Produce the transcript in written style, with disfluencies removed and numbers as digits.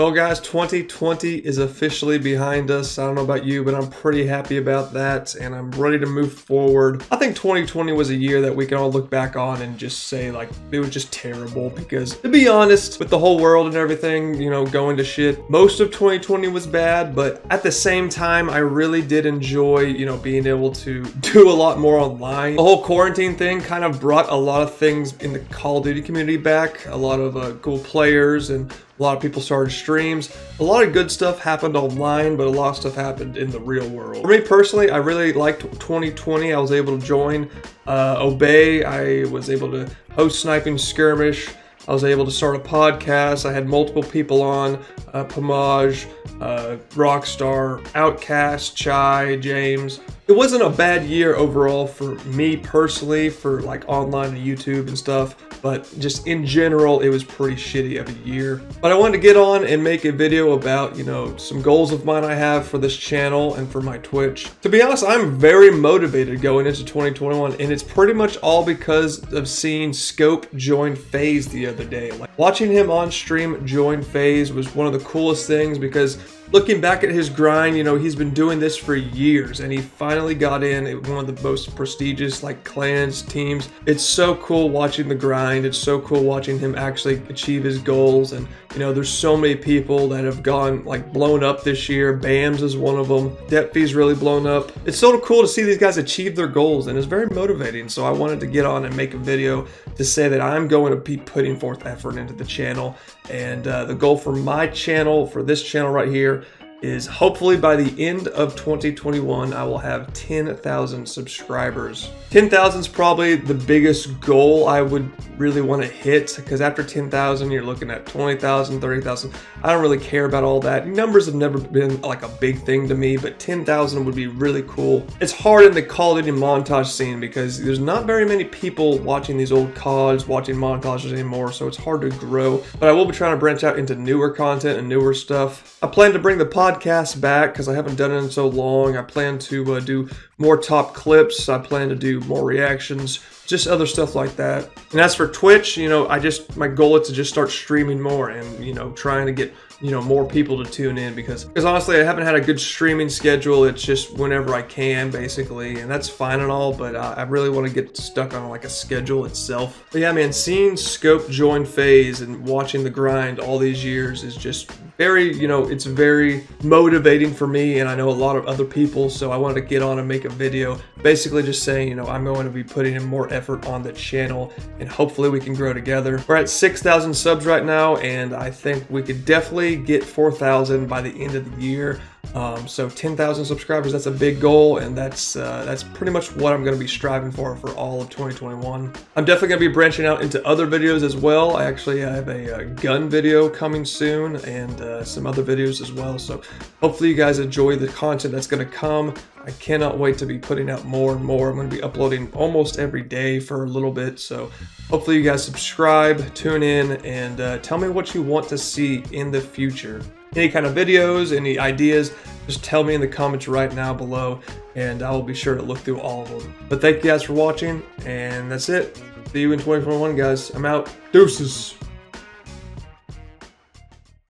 Well guys, 2020 is officially behind us. I don't know about you, but I'm pretty happy about that and I'm ready to move forward. I think 2020 was a year that we can all look back on and just say like, it was just terrible because to be honest, with the whole world and everything, you know, going to shit, most of 2020 was bad, but at the same time, I really did enjoy, you know, being able to do a lot more online. The whole quarantine thing kind of brought a lot of things in the Call of Duty community back, a lot of cool players and a lot of people started streams. A lot of good stuff happened online, but a lot of stuff happened in the real world. For me personally, I really liked 2020. I was able to join Obey. I was able to host Sniping Skirmish. I was able to start a podcast. I had multiple people on, Pomage, Rockstar, Outcast, Chai, James. It wasn't a bad year overall for me personally, for like online and YouTube and stuff, but just in general, it was pretty shitty of a year. But I wanted to get on and make a video about, you know, some goals of mine I have for this channel and for my Twitch. To be honest, I'm very motivated going into 2021, and it's pretty much all because of seeing Scope join FaZe the other day. Like, watching him on stream join FaZe was one of the coolest things because looking back at his grind, you know, he's been doing this for years and he finally got in at one of the most prestigious like clans, teams. It's so cool watching the grind. It's so cool watching him actually achieve his goals. And you know, there's so many people that have gone like blown up this year. BAMS is one of them. Deftfe's really blown up. It's so cool to see these guys achieve their goals and it's very motivating. So I wanted to get on and make a video to say that I'm going to be putting forth effort into the channel. And the goal for my channel, for this channel right here, is hopefully by the end of 2021, I will have 10,000 subscribers. 10,000 is probably the biggest goal I would really want to hit because after 10,000, you're looking at 20,000, 30,000. I don't really care about all that. Numbers have never been like a big thing to me, but 10,000 would be really cool. It's hard in the Call of Duty montage scene because there's not very many people watching these old CODs, watching montages anymore, so it's hard to grow. But I will be trying to branch out into newer content and newer stuff. I plan to bring the podcast back because I haven't done it in so long. I plan to do more top clips. I plan to do more reactions, just other stuff like that. And as for Twitch, you know, my goal is to just start streaming more and, you know, trying to get, you know, more people to tune in because honestly, I haven't had a good streaming schedule. It's just whenever I can basically, and that's fine and all, but I really want to get stuck on like a schedule itself. But yeah, man, seeing Scope join FaZe and watching the grind all these years is just very, you know, it's very motivating for me and I know a lot of other people. So I wanted to get on and make a video basically just saying, you know, I'm going to be putting in more effort on the channel and hopefully we can grow together. We're at 6,000 subs right now and I think we could definitely get 4,000 by the end of the year. So 10,000 subscribers, that's a big goal and that's pretty much what I'm going to be striving for all of 2021. I'm definitely going to be branching out into other videos as well. I actually have a gun video coming soon and some other videos as well. So hopefully you guys enjoy the content that's going to come. I cannot wait to be putting out more and more. I'm going to be uploading almost every day for a little bit. So hopefully you guys subscribe, tune in, and tell me what you want to see in the future. Any kind of videos, any ideas, just tell me in the comments right now below and I will be sure to look through all of them. But thank you guys for watching and that's it. See you in 2021 guys. I'm out. Deuces.